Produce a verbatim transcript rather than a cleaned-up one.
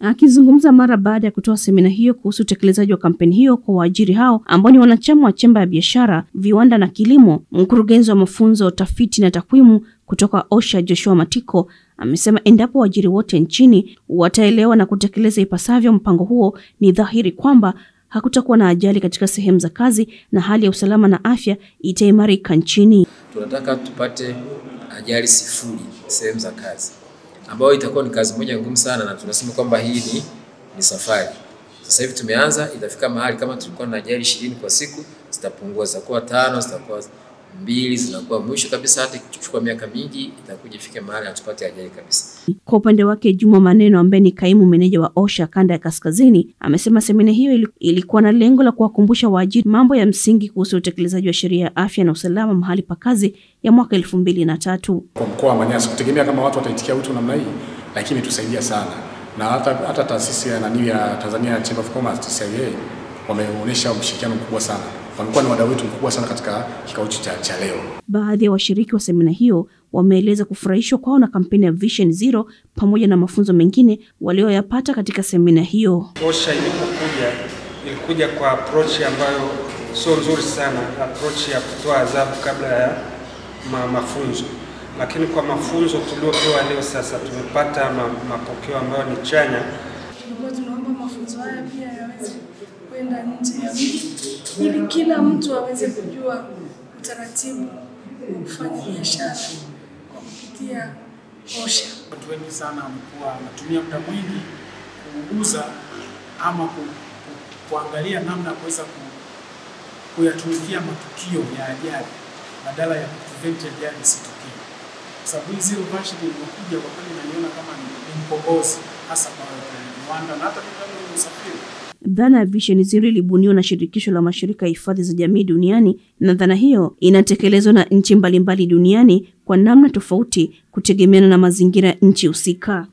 Akizungumza mara baada ya kutoa semina hiyo kuhusu utekelezaji wa kampeni hiyo kwa waajiri hao ambao ni wanachama wa chemba ya biashara, viwanda na kilimo, mkurugenzi wa mafunzo, tafiti na takwimu kutoka OSHA Joshua Matiko amesema endapo waajiri wote nchini wataelewa na kutekeleza ipasavyo mpango huo, ni dhahiri kwamba hakutakuwa na ajali katika sehemu za kazi na hali ya usalama na afya itaimarika nchini. Tunataka tupate ajali sifuri sehemu za kazi, ambayo itakuwa ni kazi moja ngumu sana, na tunasema kwamba hii ni, ni safari. Sasa hivi tumeanza, itafika mahali kama tulikuwa na ajali ishirini kwa siku, zitapungua, zitakuwa tano, zitakuwa mbili, zinakuwa mwisho kabisa hata kuchukua miaka mingi, itakuja ifike mahali hatupate ajali kabisa. Kwa upande wake, Juma Maneno ambaye ni kaimu meneja wa OSHA kanda ya Kaskazini amesema semina hiyo ilikuwa na lengo la kuwakumbusha waajiri mambo ya msingi kuhusu utekelezaji wa sheria ya afya na usalama mahali pa kazi ya mwaka elfu mbili na tatu. Kwa mkoa wa Manyara sikutegemea kama watu wataitikia wito namna hii, lakini tusaidia sana. Na hata hata taasisi ya nani ya Tanzania Chamber of Commerce T S E A wameonyesha mshirikiano mkubwa sana. Walikuwa ni wadau wetu mkubwa sana katika kikao cha, cha leo. Baadhi ya washiriki wa semina hiyo wameeleza kufurahishwa kwao na kampeni ya Vision Zero pamoja na mafunzo mengine walioyapata katika semina hiyo. OSHA ilipokuja ilikuja kwa approach ambayo sio nzuri sana, approach ya kutoa adhabu kabla ya ma, mafunzo. Lakini kwa mafunzo tuliopewa leo sasa tumepata ma, mapokeo ambayo ni chanya. Tulikuwa tunaomba mafunzo haya pia yaweze kwenda nje ya mji ili kila mtu aweze kujua utaratibu wa kufanya biashara kwa kupitia OSHA. Watu wengi sana wamekuwa wanatumia muda mwingi kuuguza ama ku, ku, kuangalia namna ya kuweza ku, kuyatumikia matukio ya ajali badala ya prevent ajali isitokee. Sababu hizi rubashi zimekuja kwa kweli naiona kama ni mkombozi hasa kwa viwanda na hata kwa usafiri. Dhana ya Vision Zero ilibuniwa na shirikisho la mashirika ya hifadhi za jamii duniani, na dhana hiyo inatekelezwa na nchi mbalimbali duniani kwa namna tofauti kutegemeana na mazingira nchi husika.